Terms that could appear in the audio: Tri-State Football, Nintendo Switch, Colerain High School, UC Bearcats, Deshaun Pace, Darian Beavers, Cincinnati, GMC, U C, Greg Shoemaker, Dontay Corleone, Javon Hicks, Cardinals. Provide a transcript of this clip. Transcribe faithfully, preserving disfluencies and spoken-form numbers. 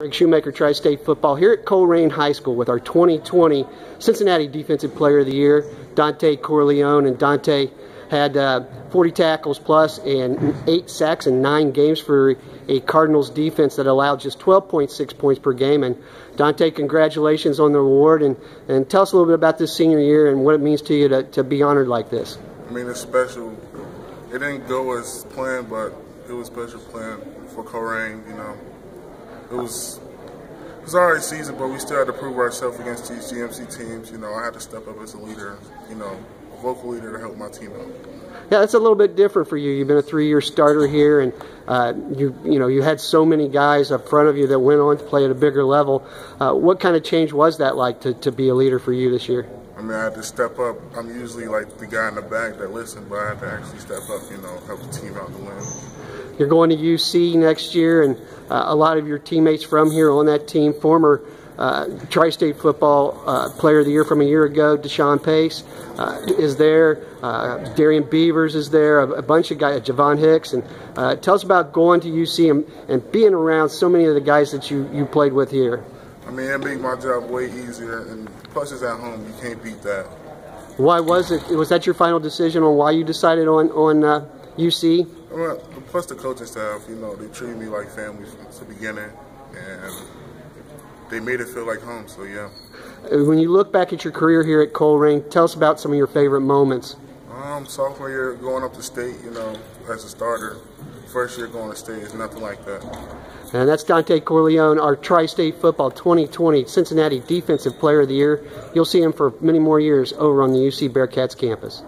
Greg Shoemaker, Tri-State Football, here at Colerain High School with our twenty twenty Cincinnati Defensive Player of the Year, Dontay Corleone. And Dontay had uh, forty tackles plus and eight sacks in nine games for a Cardinals defense that allowed just twelve point six points per game. And Dontay, congratulations on the award, and, and tell us a little bit about this senior year and what it means to you to, to be honored like this. I mean, it's special. It didn't go as planned, but it was special plan for Colerain, you know. It was, it was our season, but we still had to prove ourselves against these G M C teams. You know, I had to step up as a leader, you know, a vocal leader to help my team out. Yeah, that's a little bit different for you. You've been a three-year starter here, and uh, you you know you had so many guys up front of you that went on to play at a bigger level. Uh, what kind of change was that like to, to be a leader for you this year? I mean, I had to step up. I'm usually like the guy in the back that listens, but I had to actually step up, you know, help the team out and win. You're going to U C next year, and uh, a lot of your teammates from here on that team, former uh, Tri-State Football uh, Player of the Year from a year ago, Deshaun Pace uh, is there, uh, Darian Beavers is there, a, a bunch of guys, Javon Hicks. And uh, tell us about going to U C and, and being around so many of the guys that you, you played with here. I mean, it made my job way easier, and plus it's at home, you can't beat that. Why was it, was that your final decision on why you decided on, on uh, U C? Well, plus the coaching staff, you know, they treated me like family since the beginning, and they made it feel like home, so yeah. When you look back at your career here at Colerain, tell us about some of your favorite moments. Um, sophomore year, going up to state, you know, as a starter. First year going to state is nothing like that. And that's Dontay Corleone, our Tri-State Football twenty twenty Cincinnati Defensive Player of the Year. You'll see him for many more years over on the U C Bearcats campus.